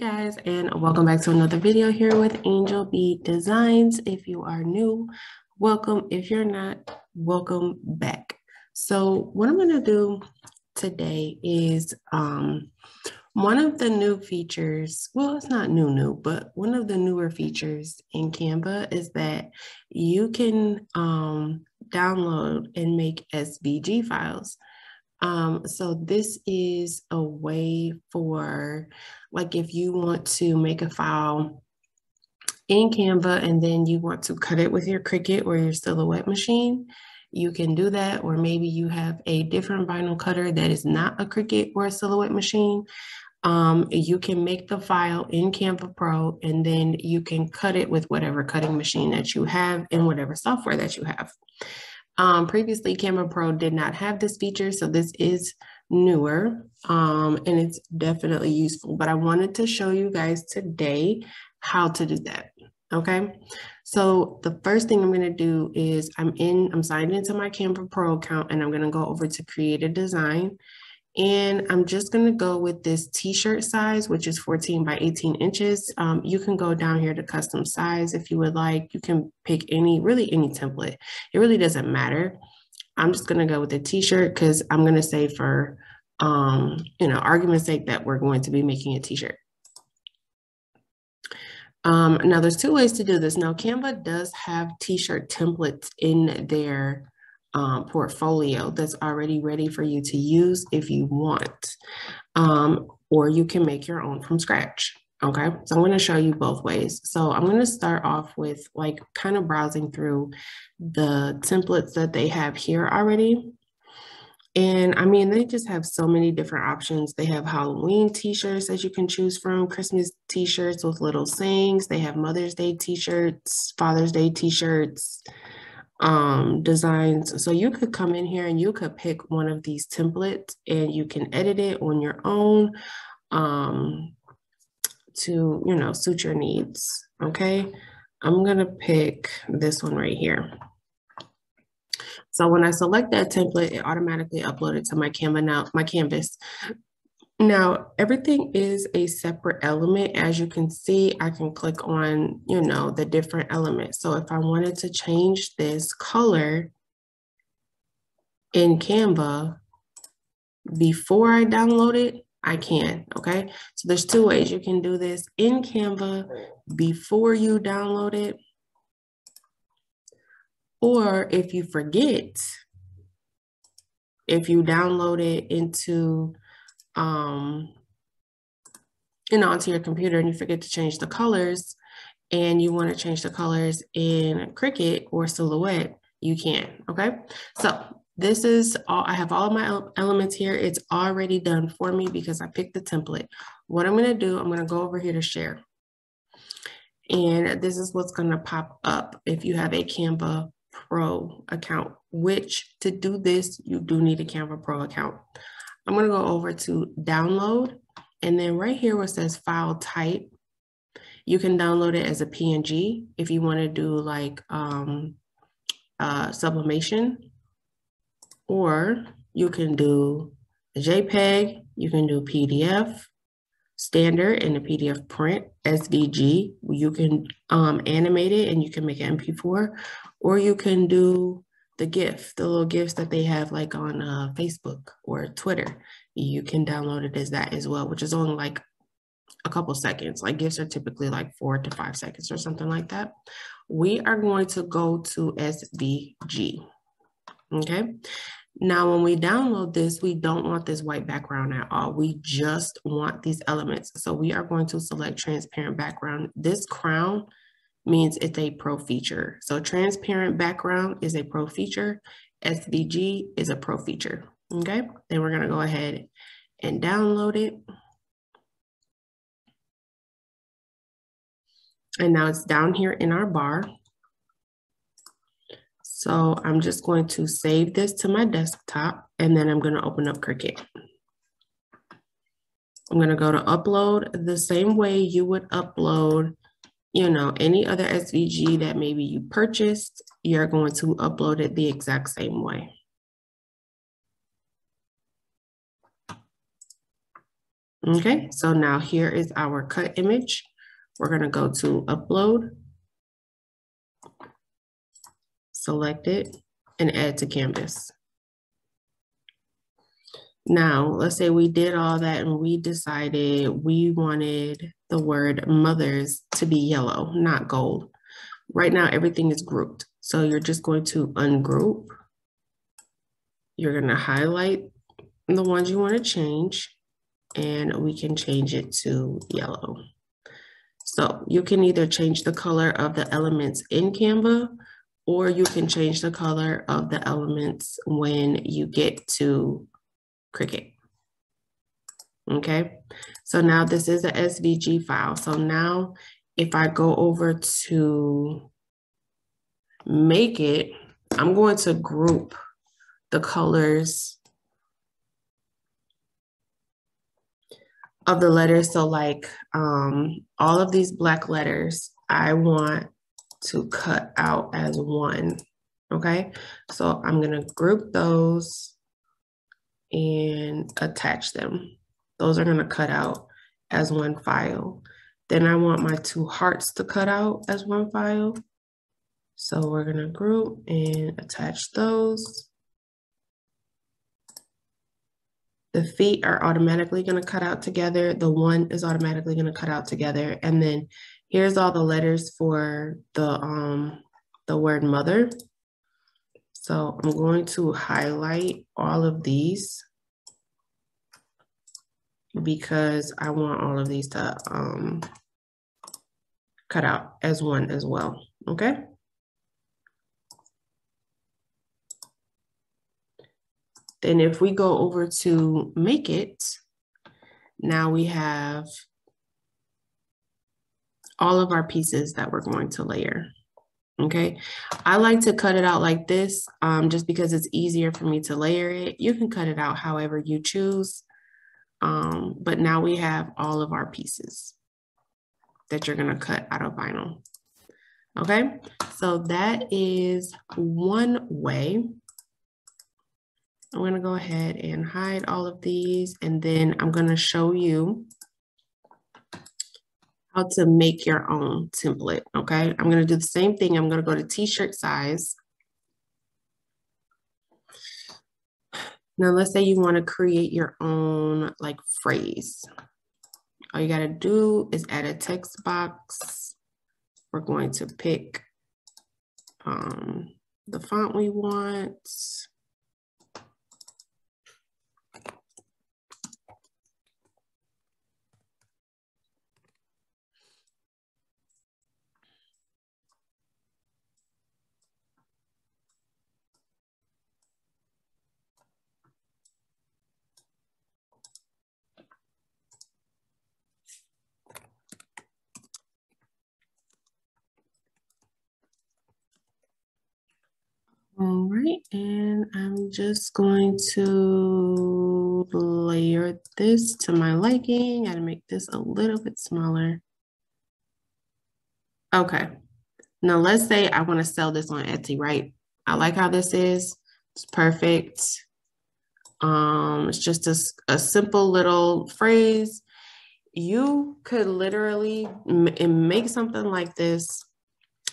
guys, and welcome back to another video here with Angel B Designs. If you are new, welcome. If you're not, welcome back. So what I'm going to do today is one of the new features, well, it's not new, but one of the newer features in Canva is that you can download and make SVG files. So this is a way for, like, if you want to make a file in Canva and then you want to cut it with your Cricut or your Silhouette machine, you can do that. Or maybe you have a different vinyl cutter that is not a Cricut or a Silhouette machine. You can make the file in Canva Pro and then you can cut it with whatever cutting machine that you have and whatever software that you have. Previously, Canva Pro did not have this feature, so this is newer, and it's definitely useful, but I wanted to show you guys today how to do that, okay? So the first thing I'm gonna do is I'm signed into my Canva Pro account, and I'm gonna go over to Create a Design, and I'm just gonna go with this t-shirt size, which is 14 by 18 inches. You can go down here to custom size if you would like. You can pick really any template. It really doesn't matter. I'm just gonna go with the t-shirt because I'm gonna say, for you know, argument's sake, that we're going to be making a t-shirt. Now there's two ways to do this. Now Canva does have t-shirt templates in their portfolio that's already ready for you to use if you want, or you can make your own from scratch. Okay, so I'm going to show you both ways. So I'm going to start off with, like, kind of browsing through the templates that they have here already. And I mean, they just have so many different options. They have Halloween t-shirts that you can choose from, Christmas t-shirts with little sayings. They have Mother's Day t-shirts, Father's Day t-shirts, designs. So you could come in here and you could pick one of these templates and you can edit it on your own, to, you know, suit your needs. Okay, I'm gonna pick this one right here. So when I select that template, it automatically uploaded to my canvas. Now everything is a separate element. As you can see, I can click on, you know, the different elements. So if I wanted to change this color in Canva before I download it, I can, okay? So there's two ways you can do this in Canva before you download it. Or if you forget, if you download it into, you know, onto your computer and you forget to change the colors and you want to change the colors in Cricut or Silhouette, you can, okay? So this is all, I have all of my elements here. It's already done for me because I picked the template. What I'm gonna do, I'm gonna go over here to share. And this is what's gonna pop up if you have a Canva Pro account, which to do this, you do need a Canva Pro account. I'm gonna go over to download, and then right here where it says file type, you can download it as a PNG if you wanna do, like, sublimation, or you can do a JPEG, you can do PDF, standard and a PDF print, SVG, you can animate it and you can make an MP4, or you can do the GIF, the little GIFs that they have, like, on Facebook or Twitter. You can download it as that as well, which is only like a couple seconds. Like, GIFs are typically like 4 to 5 seconds or something like that. We are going to go to SVG, okay? Now, when we download this, we don't want this white background at all. We just want these elements. So we are going to select transparent background. This crown means it's a pro feature. So transparent background is a pro feature. SVG is a pro feature, okay? Then we're gonna go ahead and download it. And now it's down here in our bar. So I'm just going to save this to my desktop, and then I'm gonna open up Cricut. I'm gonna go to upload the same way you would upload, you know, any other SVG that maybe you purchased. You're going to upload it the exact same way. Okay, so now here is our cut image. We're going to go to upload, select it, and add to canvas. Now, let's say we did all that and we decided we wanted the word mothers to be yellow, not gold. Right now, everything is grouped. So you're just going to ungroup. You're going to highlight the ones you want to change, and we can change it to yellow. So you can either change the color of the elements in Canva, or you can change the color of the elements when you get to Cricut. Okay, so now this is a SVG file. So now if I go over to make it, I'm going to group the colors of the letters. So like all of these black letters, I want to cut out as one. Okay, so I'm gonna group those and attach them. Those are gonna cut out as one file. Then I want my two hearts to cut out as one file. So we're gonna group and attach those. The feet are automatically gonna cut out together. The one is automatically gonna cut out together. And then here's all the letters for the word mother. So I'm going to highlight all of these because I want all of these to cut out as one as well, okay? Then if we go over to make it, now we have all of our pieces that we're going to layer. Okay, I like to cut it out like this just because it's easier for me to layer it. You can cut it out however you choose, but now we have all of our pieces that you're gonna cut out of vinyl. Okay, so that is one way. I'm gonna go ahead and hide all of these, and then I'm gonna show you how to make your own template, okay? I'm gonna do the same thing. I'm gonna go to t-shirt size. Now, let's say you wanna create your own like phrase. All you gotta do is add a text box. We're going to pick the font we want. All right, and I'm just going to layer this to my liking. Gotta make this a little bit smaller. Okay, now let's say I wanna sell this on Etsy, right? I like how this is, it's perfect. It's just a simple little phrase. You could literally make something like this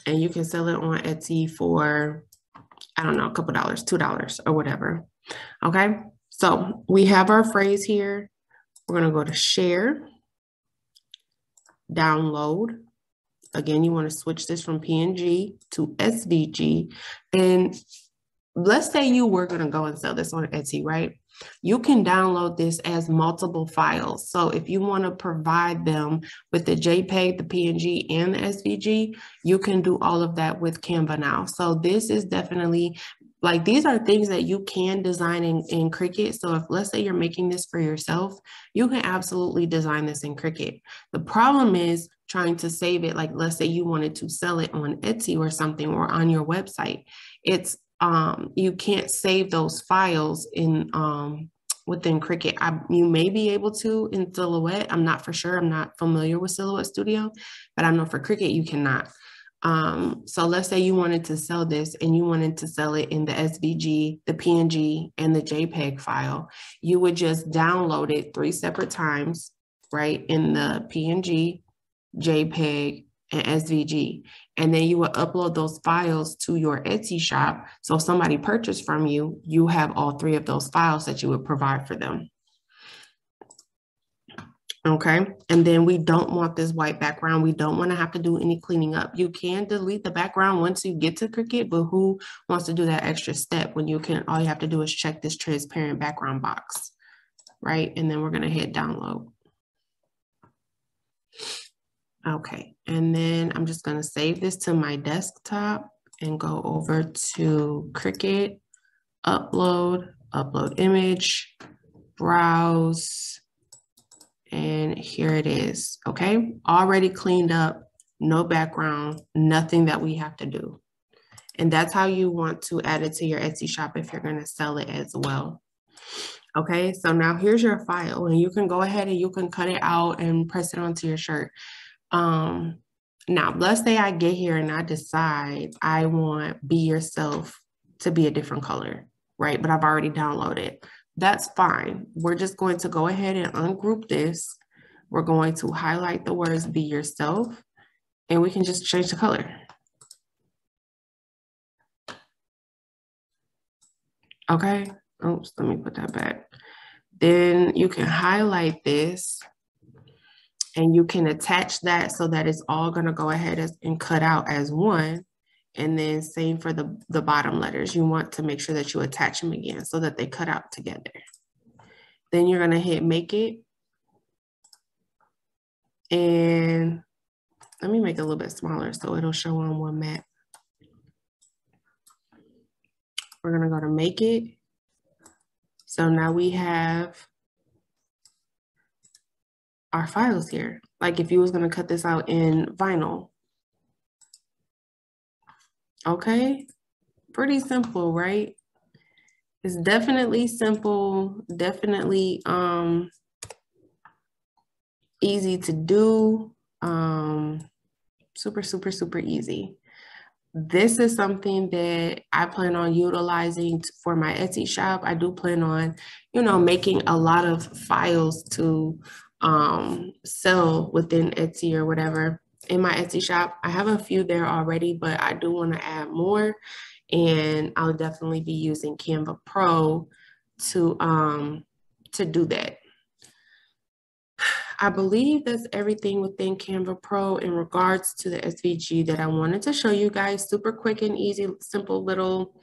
and you can sell it on Etsy for, I don't know, a couple dollars, $2 or whatever. Okay, so we have our phrase here. We're gonna go to share, download. Again, you wanna switch this from PNG to SVG. And let's say you were gonna go and sell this on Etsy, right? You can download this as multiple files. So if you wanna provide them with the JPEG, the PNG, and the SVG, you can do all of that with Canva now. So this is definitely, like, these are things that you can design in Cricut. So if, let's say you're making this for yourself, you can absolutely design this in Cricut. The problem is trying to save it. Like, let's say you wanted to sell it on Etsy or something, or on your website. It's, you can't save those files in within Cricut. You may be able to in Silhouette. I'm not for sure. I'm not familiar with Silhouette Studio, but I know for Cricut you cannot. So let's say you wanted to sell this and you wanted to sell it in the SVG, the PNG, and the JPEG file. You would just download it 3 separate times, right, in the PNG, JPEG, and SVG. And then you will upload those files to your Etsy shop. So if somebody purchased from you, you have all three of those files that you would provide for them. Okay, and then we don't want this white background. We don't want to have to do any cleaning up. You can delete the background once you get to Cricut, but who wants to do that extra step when you can, all you have to do is check this transparent background box, right? And then we're going to hit download. Okay, and then I'm just going to save this to my desktop and go over to Cricut, upload, upload image, browse, and here it is. Okay, already cleaned up, no background, nothing that we have to do. And that's how you want to add it to your Etsy shop if you're going to sell it as well. Okay, so now here's your file, and you can go ahead and you can cut it out and press it onto your shirt. Now let's say I get here and I decide I want Be Yourself to be a different color, right? But I've already downloaded. That's fine. We're just going to go ahead and ungroup this. We're going to highlight the words Be Yourself, and we can just change the color. Okay, oops, let me put that back. Then you can highlight this and you can attach that so that it's all gonna go ahead and cut out as one. And then same for the bottom letters. You want to make sure that you attach them again so that they cut out together. Then you're gonna hit make it. And let me make it a little bit smaller so it'll show on one map. We're gonna go to make it. So now we have our files here. Like if you was gonna cut this out in vinyl. Okay, pretty simple, right? It's definitely simple, definitely easy to do, super easy. This is something that I plan on utilizing for my Etsy shop. I do plan on, you know, making a lot of files to sell within Etsy or whatever. In my Etsy shop, I have a few there already, but I do want to add more, and I'll definitely be using Canva Pro to do that. I believe that's everything within Canva Pro in regards to the SVG that I wanted to show you guys. Super quick and easy, simple little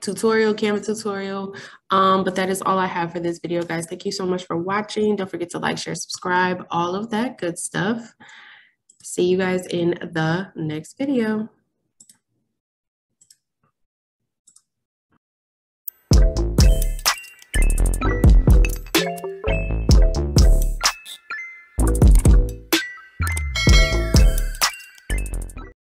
tutorial, Canva tutorial, but that is all I have for this video, guys. Thank you so much for watching. Don't forget to like, share, subscribe, all of that good stuff. See you guys in the next video.